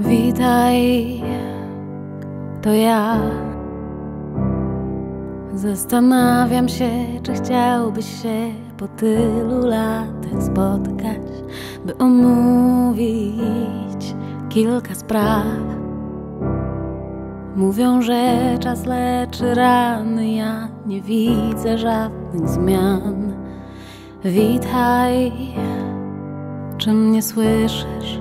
Witaj, to ja. Zastanawiam się, czy chciałbyś się po tylu latach spotkać, by omówić kilka spraw. Mówią, że czas leczy rany, ja nie widzę żadnych zmian. Witaj, czy mnie słyszysz?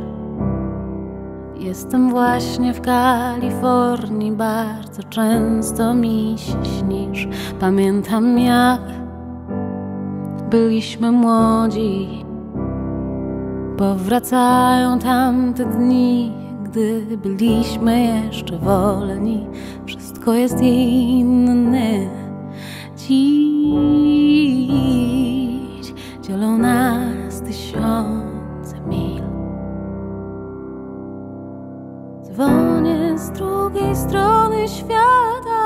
Jestem właśnie w Kalifornii, bardzo często mi się śnisz. Pamiętam, jak byliśmy młodzi. Powracają tamte dni, gdy byliśmy jeszcze wolni. Wszystko jest inne dziś. Dzielą nas tysiące mil. Dzwonię z drugiej strony świata,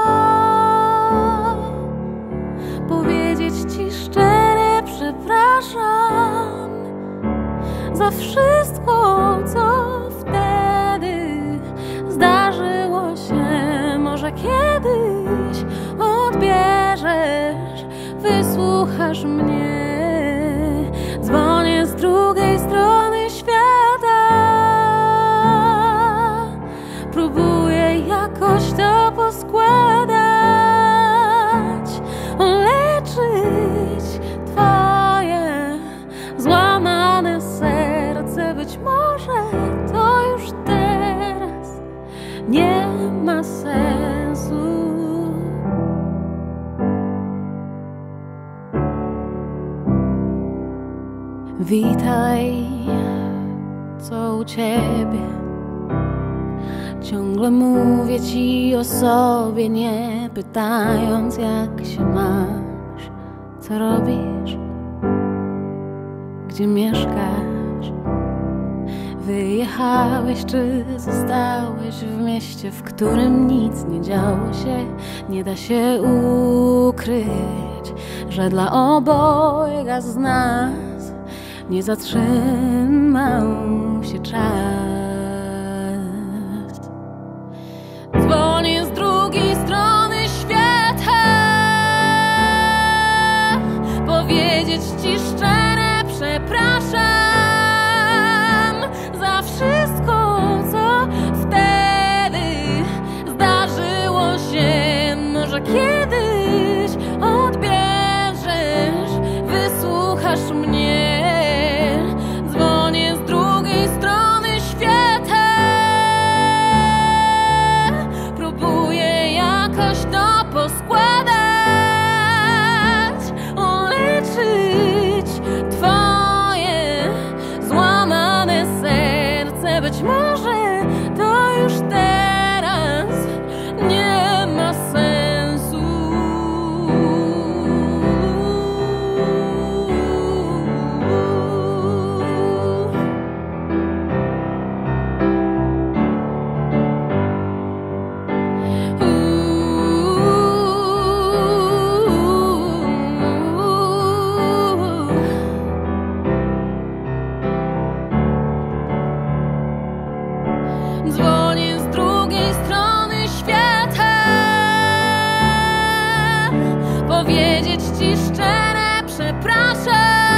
powiedzieć ci szczerze przepraszam za wszystko, co wtedy zdarzyło się. Może kiedyś odbierzesz, wysłuchasz mnie. Dzwonię z drugiej strony świata, próbuję jakoś to poskładać, leczyć twoje złamane serce. Być może to już teraz nie ma sensu. Witaj, co u ciebie? Ciągle mówię ci o sobie, nie pytając, jak się masz, co robisz, gdzie mieszkasz. Wyjechałeś czy zostałeś w mieście, w którym nic nie działo się? Nie da się ukryć, że dla obojga z nas nie zatrzymał się czas. Dzwonię z drugiej strony świata, powiedzieć ci szczere przepraszam za wszystko, co wtedy zdarzyło się. Może kiedyś odbierzesz, wysłuchasz mnie. Poskładać, leczyć twoje złamane serce. Być może to już teraz nie ma sensu. Dzwonię z drugiej strony świata, powiedzieć ci szczere przepraszam.